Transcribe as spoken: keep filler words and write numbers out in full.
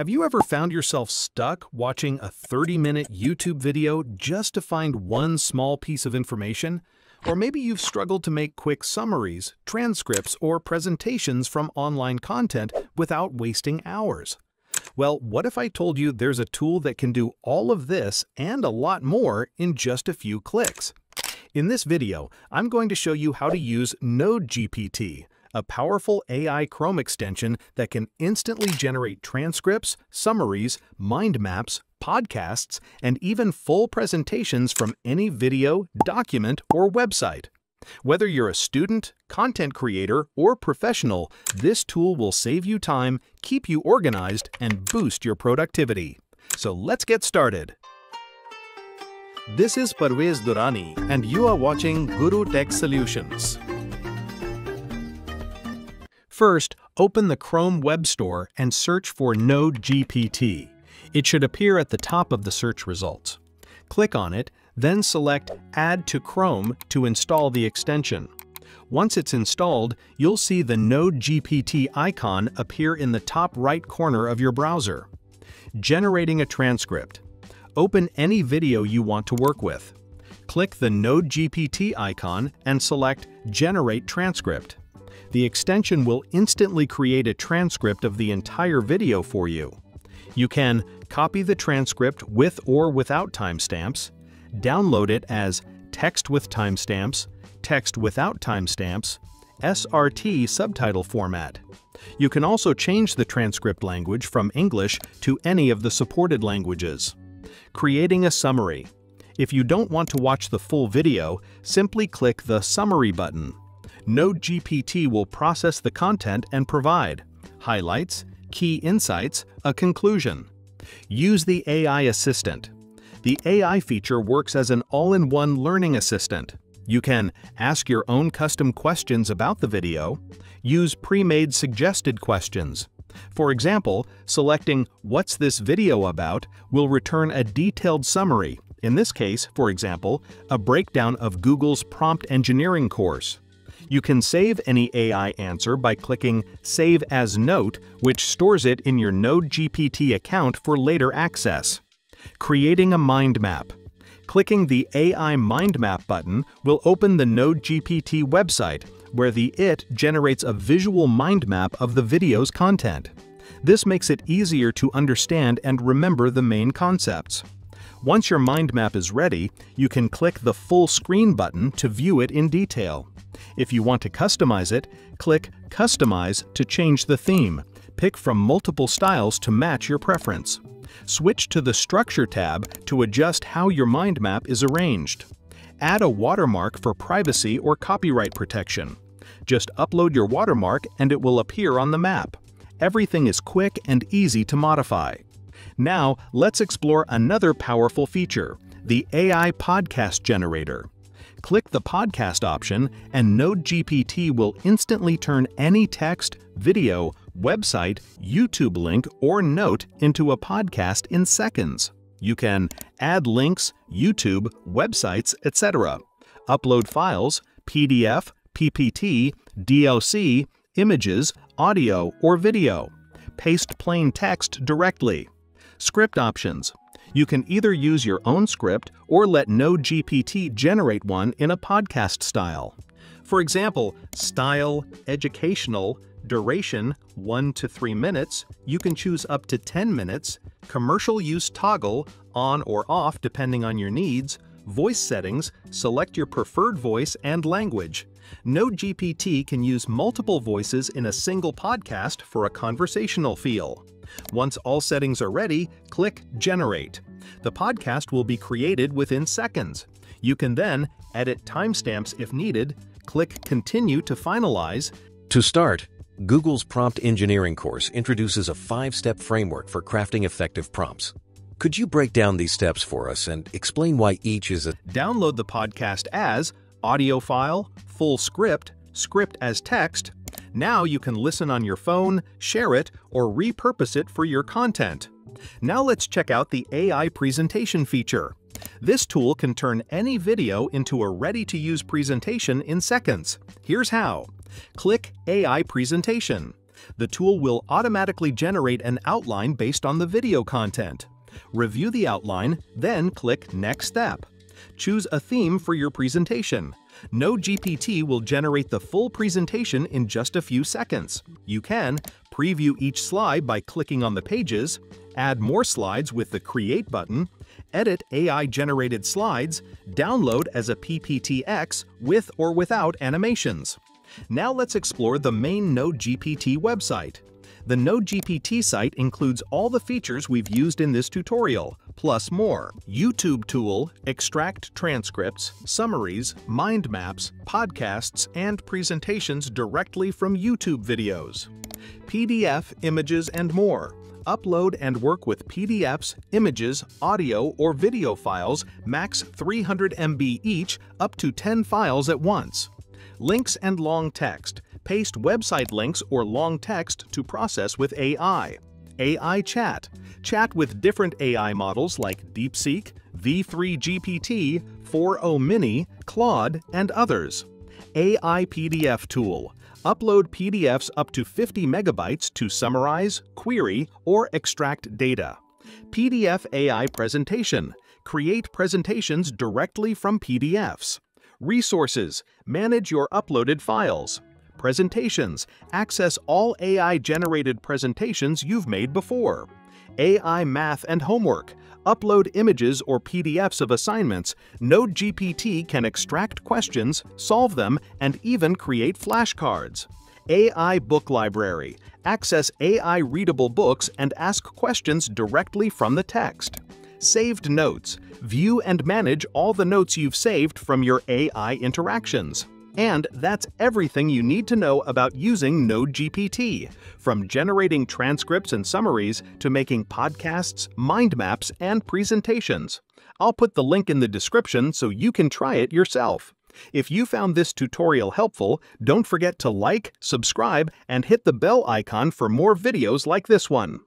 Have you ever found yourself stuck watching a thirty-minute YouTube video just to find one small piece of information? Or maybe you've struggled to make quick summaries, transcripts, or presentations from online content without wasting hours. Well, what if I told you there's a tool that can do all of this and a lot more in just a few clicks? In this video, I'm going to show you how to use NoteGPT, a powerful A I Chrome extension that can instantly generate transcripts, summaries, mind maps, podcasts, and even full presentations from any video, document, or website. Whether you're a student, content creator, or professional, this tool will save you time, keep you organized, and boost your productivity. So let's get started. This is Parvez Durrani, and you are watching Gurutech Solutions. First, open the Chrome Web Store and search for NoteGPT. It should appear at the top of the search results. Click on it, then select Add to Chrome to install the extension. Once it's installed, you'll see the NoteGPT icon appear in the top right corner of your browser. Generating a transcript. Open any video you want to work with. Click the NoteGPT icon and select Generate Transcript. The extension will instantly create a transcript of the entire video for you. You can copy the transcript with or without timestamps, download it as text with timestamps, text without timestamps, S R T subtitle format. You can also change the transcript language from English to any of the supported languages. Creating a summary. If you don't want to watch the full video, simply click the Summary button. NoteGPT will process the content and provide highlights, key insights, a conclusion. Use the A I assistant. The A I feature works as an all-in-one learning assistant. You can ask your own custom questions about the video, use pre-made suggested questions. For example, selecting "What's this video about?" will return a detailed summary, in this case, for example, a breakdown of Google's prompt engineering course. You can save any A I answer by clicking Save as Note, which stores it in your NoteGPT account for later access. Creating a mind map. Clicking the A I Mind Map button will open the NoteGPT website, where the I T generates a visual mind map of the video's content. This makes it easier to understand and remember the main concepts. Once your mind map is ready, you can click the Full Screen button to view it in detail. If you want to customize it, click Customize to change the theme. Pick from multiple styles to match your preference. Switch to the Structure tab to adjust how your mind map is arranged. Add a watermark for privacy or copyright protection. Just upload your watermark and it will appear on the map. Everything is quick and easy to modify. Now, let's explore another powerful feature, the A I Podcast Generator. Click the podcast option and NoteGPT will instantly turn any text, video, website, YouTube link, or note into a podcast in seconds. You can add links, YouTube, websites, et cetera. Upload files, P D F, P P T, D L C, images, audio, or video. Paste plain text directly. Script options. You can either use your own script or let NoteGPT generate one in a podcast style. For example, style, educational, duration, one to three minutes, you can choose up to ten minutes, commercial use toggle, on or off depending on your needs, voice settings, select your preferred voice and language. NoteGPT can use multiple voices in a single podcast for a conversational feel. Once all settings are ready, click Generate. The podcast will be created within seconds. You can then edit timestamps if needed, click Continue to finalize. To start, Google's prompt engineering course introduces a five-step framework for crafting effective prompts. Could you break down these steps for us and explain why each is a... Download the podcast as audio file, full script, script as text. Now you can listen on your phone, share it, or repurpose it for your content. Now let's check out the A I presentation feature. This tool can turn any video into a ready-to-use presentation in seconds. Here's how. Click A I Presentation. the tool will automatically generate an outline based on the video content. Review the outline, then click Next Step. Choose a theme for your presentation. NoteGPT will generate the full presentation in just a few seconds. You can preview each slide by clicking on the pages, add more slides with the Create button, edit A I-generated slides, download as a P P T X with or without animations. Now let's explore the main NoteGPT website. The NoteGPT site includes all the features we've used in this tutorial, plus more. YouTube tool, extract transcripts, summaries, mind maps, podcasts, and presentations directly from YouTube videos. P D F, images, and more. Upload and work with P D Fs, images, audio, or video files, max three hundred megabytes each, up to ten files at once. Links and long text. Paste website links or long text to process with A I. A I chat. Chat with different A I models like DeepSeek, V three G P T, four point oh Mini, Claude, and others. A I P D F tool. Upload P D Fs up to fifty megabytes to summarize, query, or extract data. P D F A I presentation. Create presentations directly from P D Fs. Resources. Manage your uploaded files. Presentations. Access all A I-generated presentations you've made before. A I math and homework. Upload images or P D Fs of assignments. NoteGPT can extract questions, solve them, and even create flashcards. A I book library. Access A I-readable books and ask questions directly from the text. Saved notes. View and manage all the notes you've saved from your A I interactions. And that's everything you need to know about using NoteGPT, from generating transcripts and summaries to making podcasts, mind maps, and presentations. I'll put the link in the description so you can try it yourself. If you found this tutorial helpful, don't forget to like, subscribe, and hit the bell icon for more videos like this one.